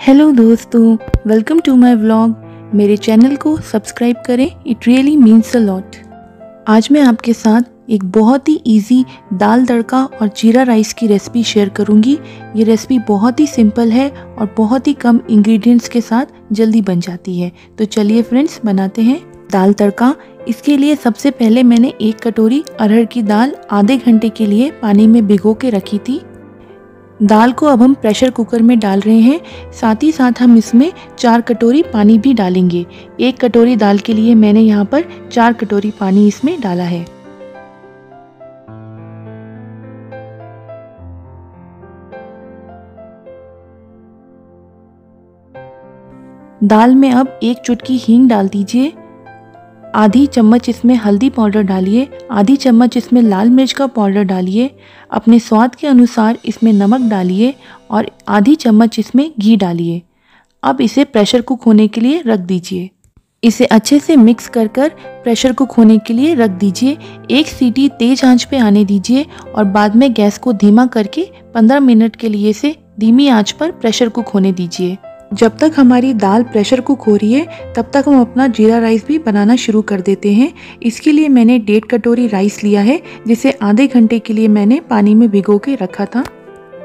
Hello दोस्तों, welcome to my vlog. मेरे channel को सब्सक्राइब करें, it really means a lot. आज मैं आपके साथ एक बहुत ही इजी दाल तड़का और जीरा राइस की रेसिपी शेयर करूंगी। ये रेसिपी बहुत ही सिंपल है और बहुत ही कम इंग्रेडिएंट्स के साथ जल्दी बन जाती है। तो चलिए फ्रेंड्स, बनाते हैं दाल तड़का। इसके लिए सबसे पहले मैंने 1 कटोरी अरहर की दाल आधे घंटे के लिए पानी में भिगो के रखी थी। दाल को अब हम प्रेशर कुकर में डाल रहे हैं। साथ ही साथ हम इसमें 4 कटोरी पानी भी डालेंगे। 1 कटोरी दाल के लिए मैंने यहाँ पर 4 कटोरी पानी इसमें डाला है। दाल में अब 1 चुटकी हींग डाल दीजिए, आधी चम्मच इसमें हल्दी पाउडर डालिए, आधी चम्मच इसमें लाल मिर्च का पाउडर डालिए, अपने स्वाद के अनुसार इसमें नमक डालिए और आधी चम्मच इसमें घी डालिए। अब इसे प्रेशर कुक होने के लिए रख दीजिए। इसे अच्छे से मिक्स कर कर प्रेशर कुक होने के लिए रख दीजिए। 1 सीटी तेज आंच पे आने दीजिए और बाद में गैस को धीमा करके 15 मिनट के लिए इसे धीमी आँच पर प्रेशर कुक होने दीजिए। जब तक हमारी दाल प्रेशर कुक हो रही है, तब तक हम अपना जीरा राइस भी बनाना शुरू कर देते हैं। इसके लिए मैंने 1.5 कटोरी राइस लिया है, जिसे आधे घंटे के लिए मैंने पानी में भिगो के रखा था।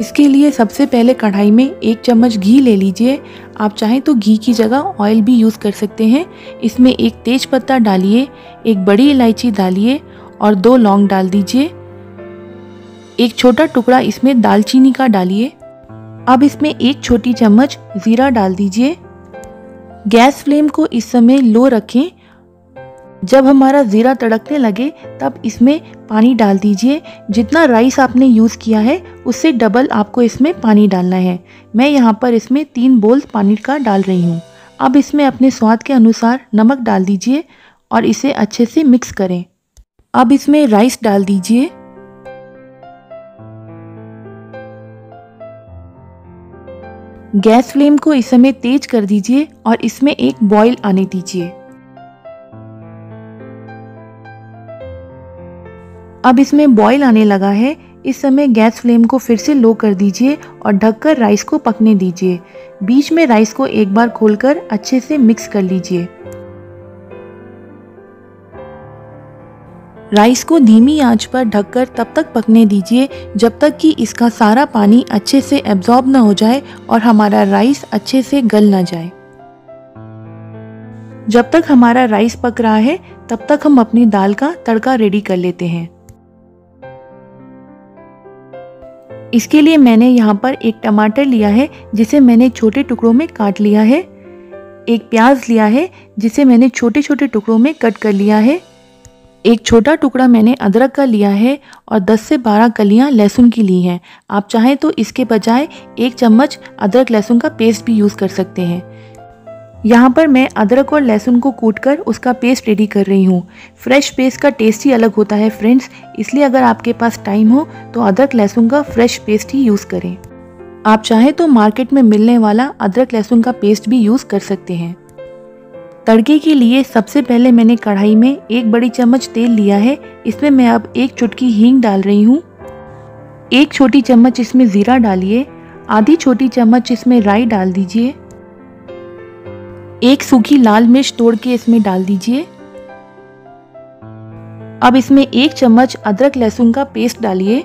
इसके लिए सबसे पहले कढ़ाई में 1 चम्मच घी ले लीजिए। आप चाहें तो घी की जगह ऑयल भी यूज़ कर सकते हैं। इसमें 1 तेज पत्ता डालिए, 1 बड़ी इलायची डालिए और 2 लौंग डाल दीजिए। 1 छोटा टुकड़ा इसमें दालचीनी का डालिए। अब इसमें 1 छोटी चम्मच ज़ीरा डाल दीजिए। गैस फ्लेम को इस समय लो रखें। जब हमारा ज़ीरा तड़कने लगे, तब इसमें पानी डाल दीजिए। जितना राइस आपने यूज़ किया है, उससे डबल आपको इसमें पानी डालना है। मैं यहाँ पर इसमें 3 बोल पानी का डाल रही हूँ। अब इसमें अपने स्वाद के अनुसार नमक डाल दीजिए और इसे अच्छे से मिक्स करें। अब इसमें राइस डाल दीजिए। गैस फ्लेम को इस समय तेज कर दीजिए और इसमें एक बॉईल आने दीजिए। अब इसमें बॉईल आने लगा है। इस समय गैस फ्लेम को फिर से लो कर दीजिए और ढककर राइस को पकने दीजिए। बीच में राइस को एक बार खोलकर अच्छे से मिक्स कर लीजिए। राइस को धीमी आंच पर ढककर तब तक पकने दीजिए जब तक कि इसका सारा पानी अच्छे से एब्जॉर्ब ना हो जाए और हमारा राइस अच्छे से गल ना जाए। जब तक हमारा राइस पक रहा है, तब तक हम अपनी दाल का तड़का रेडी कर लेते हैं। इसके लिए मैंने यहाँ पर 1 टमाटर लिया है, जिसे मैंने छोटे टुकड़ों में काट लिया है। 1 प्याज लिया है, जिसे मैंने छोटे छोटे टुकड़ों में कट कर लिया है। 1 छोटा टुकड़ा मैंने अदरक का लिया है और 10 से 12 कलियां लहसुन की ली हैं। आप चाहें तो इसके बजाय 1 चम्मच अदरक लहसुन का पेस्ट भी यूज़ कर सकते हैं। यहाँ पर मैं अदरक और लहसुन को कूटकर उसका पेस्ट रेडी कर रही हूँ। फ्रेश पेस्ट का टेस्ट ही अलग होता है फ्रेंड्स, इसलिए अगर आपके पास टाइम हो तो अदरक लहसुन का फ्रेश पेस्ट ही यूज़ करें। आप चाहें तो मार्केट में मिलने वाला अदरक लहसुन का पेस्ट भी यूज़ कर सकते हैं। तड़के के लिए सबसे पहले मैंने कढ़ाई में 1 बड़ी चम्मच तेल लिया है। इसमें मैं अब 1 चुटकी हींग डाल रही हूँ। 1 छोटी चम्मच इसमें ज़ीरा डालिए, आधी छोटी चम्मच इसमें राई डाल दीजिए, 1 सूखी लाल मिर्च तोड़ के इसमें डाल दीजिए। अब इसमें 1 चम्मच अदरक लहसुन का पेस्ट डालिए।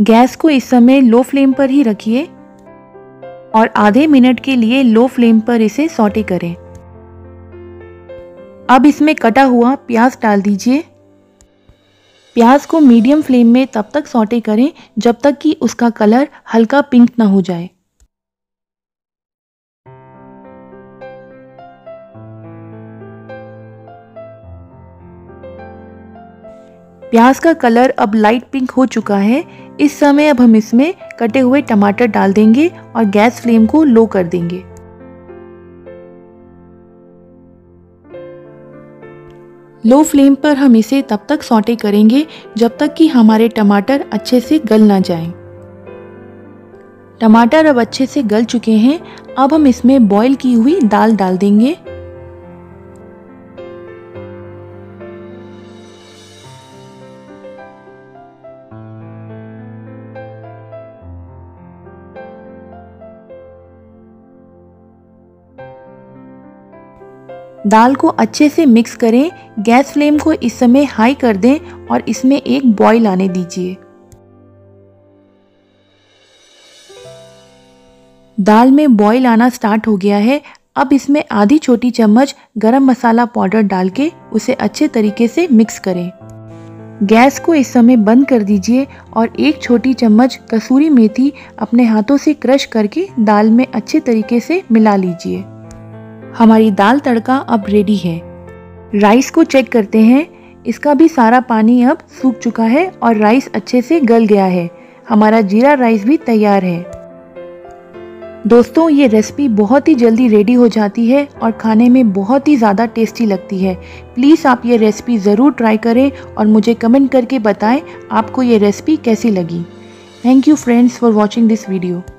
गैस को इस समय लो फ्लेम पर ही रखिए और आधे मिनट के लिए लो फ्लेम पर इसे सौटे करें। अब इसमें कटा हुआ प्याज डाल दीजिए। प्याज को मीडियम फ्लेम में तब तक सौटे करें जब तक कि उसका कलर हल्का पिंक ना हो जाए। प्याज का कलर अब लाइट पिंक हो चुका है। इस समय अब हम इसमें कटे हुए टमाटर डाल देंगे और गैस फ्लेम को लो कर देंगे। लो फ्लेम पर हम इसे तब तक सौटे करेंगे जब तक कि हमारे टमाटर अच्छे से गल ना जाएं। टमाटर अब अच्छे से गल चुके हैं। अब हम इसमें बॉईल की हुई दाल डाल देंगे। दाल को अच्छे से मिक्स करें। गैस फ्लेम को इस समय हाई कर दें और इसमें एक बॉईल आने दीजिए। दाल में बॉईल आना स्टार्ट हो गया है। अब इसमें आधी छोटी चम्मच गरम मसाला पाउडर डाल के उसे अच्छे तरीके से मिक्स करें। गैस को इस समय बंद कर दीजिए और एक छोटी चम्मच कसूरी मेथी अपने हाथों से क्रश करके दाल में अच्छे तरीके से मिला लीजिए। हमारी दाल तड़का अब रेडी है। राइस को चेक करते हैं, इसका भी सारा पानी अब सूख चुका है और राइस अच्छे से गल गया है। हमारा जीरा राइस भी तैयार है। दोस्तों, ये रेसिपी बहुत ही जल्दी रेडी हो जाती है और खाने में बहुत ही ज़्यादा टेस्टी लगती है। प्लीज़ आप ये रेसिपी ज़रूर ट्राई करें और मुझे कमेंट करके बताएं आपको ये रेसिपी कैसी लगी। Thank you friends for watching this video.